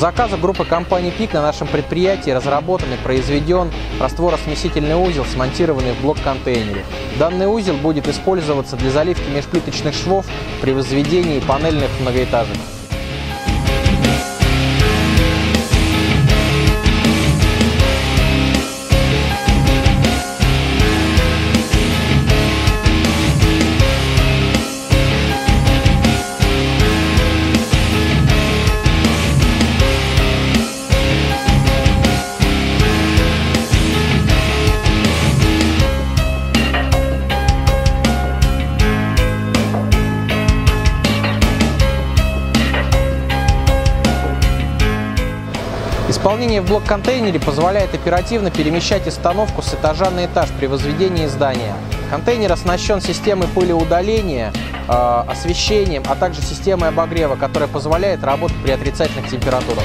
заказу группы компании ПИК на нашем предприятии разработан и произведен растворосмесительный узел, смонтированный в блок-контейнере. Данный узел будет использоваться для заливки межплиточных швов при возведении панельных многоэтажек. Исполнение в блок-контейнере позволяет оперативно перемещать установку с этажа на этаж при возведении здания. Контейнер оснащен системой пылеудаления, освещением, а также системой обогрева, которая позволяет работать при отрицательных температурах.